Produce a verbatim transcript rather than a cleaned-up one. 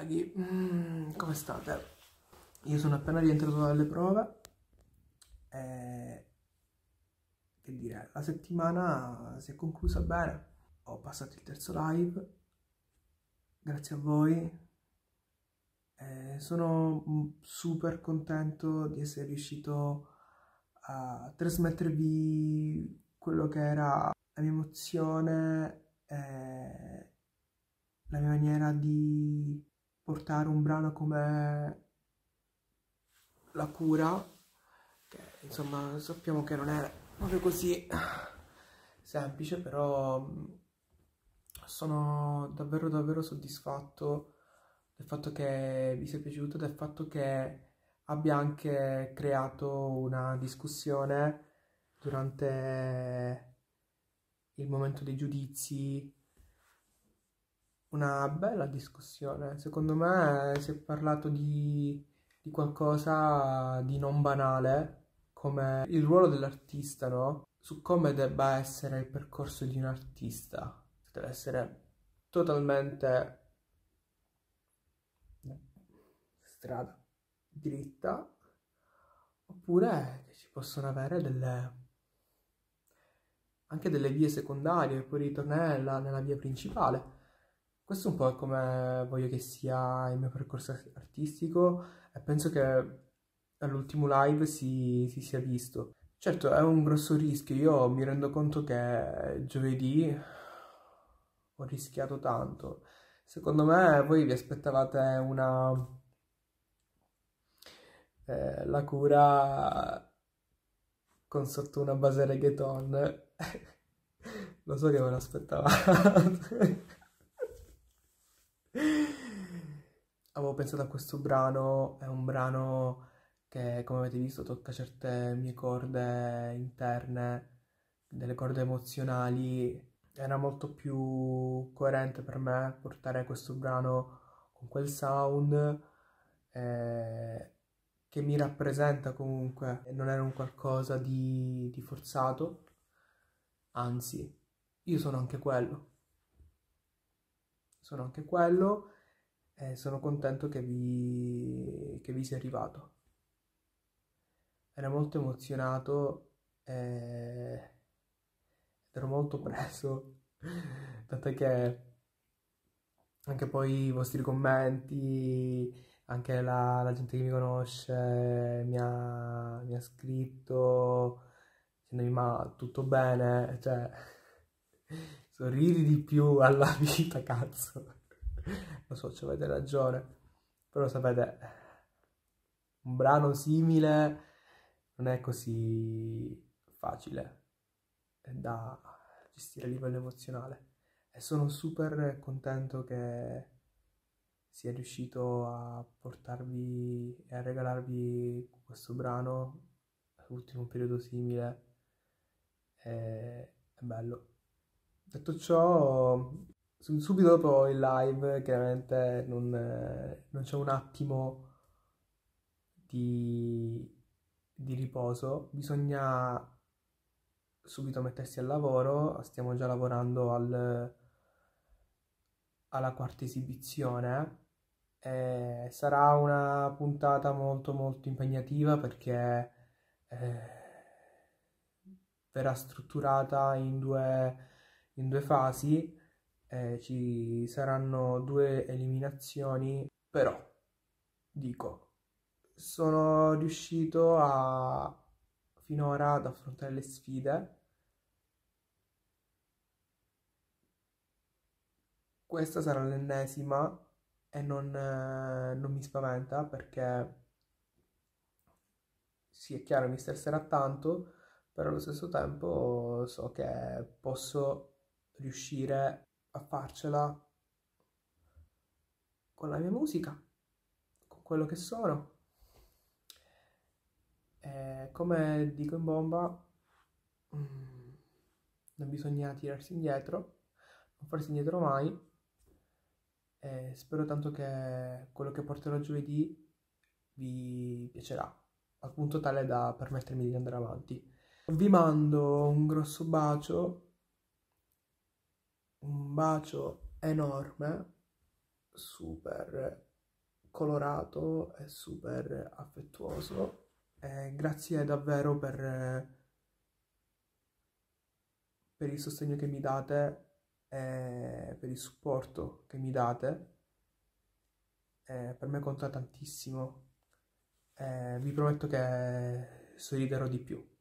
Raghi, mm, come state? Io sono appena rientrato dalle prove e, che dire, la settimana si è conclusa bene. Ho passato il terzo live, grazie a voi. E sono super contento di essere riuscito a trasmettervi quello che era la mia emozione e la mia maniera di portare un brano come La Cura, che insomma sappiamo che non è proprio così semplice, però sono davvero davvero soddisfatto del fatto che vi sia piaciuto, del fatto che abbia anche creato una discussione durante il momento dei giudizi. Una bella discussione, secondo me si è parlato di, di qualcosa di non banale, come il ruolo dell'artista, no? Su come debba essere il percorso di un artista, deve essere totalmente strada dritta, oppure che ci possono avere delle, anche delle vie secondarie, poi ritornella nella via principale. Questo è un po' come voglio che sia il mio percorso artistico e penso che all'ultimo live si, si sia visto. Certo, è un grosso rischio, io mi rendo conto che giovedì ho rischiato tanto. Secondo me voi vi aspettavate una eh, La Cura con sotto una base reggaeton. Lo so che me l'aspettavate. Avevo pensato a questo brano, è un brano che, come avete visto, tocca certe mie corde interne, delle corde emozionali. Era molto più coerente per me portare questo brano con quel sound eh, che mi rappresenta comunque. Non era un qualcosa di, di forzato, anzi, io sono anche quello. Sono anche quello e sono contento che vi, che vi sia arrivato. Ero molto emozionato e ero molto preso, tant'è che anche poi i vostri commenti, anche la, la gente che mi conosce mi ha, mi ha scritto dicendomi ma tutto bene, cioè sorridi di più alla vita, cazzo. Lo so, ci avete ragione, però sapete, un brano simile non è così facile da gestire a livello emozionale e sono super contento che sia riuscito a portarvi e a regalarvi questo brano all'ultimo periodo simile. E, è bello. Detto ciò, subito dopo il live, chiaramente non, non c'è un attimo di, di riposo, bisogna subito mettersi al lavoro. Stiamo già lavorando al, alla quarta esibizione e sarà una puntata molto molto impegnativa perché eh, verrà strutturata in due... in due fasi, eh, ci saranno due eliminazioni, però dico, sono riuscito a finora ad affrontare le sfide. Questa sarà l'ennesima e non, eh, non mi spaventa perché sì, è chiaro, mi stresserà tanto, però allo stesso tempo so che posso riuscire a farcela con la mia musica, con quello che sono. E come dico in bomba, non bisogna tirarsi indietro, non farsi indietro mai. E spero tanto che quello che porterò giovedì vi piacerà, al punto tale da permettermi di andare avanti. Vi mando un grosso bacio. Un bacio enorme, super colorato e super affettuoso. E grazie davvero per, per il sostegno che mi date e per il supporto che mi date. E per me conta tantissimo. E vi prometto che sorriderò di più.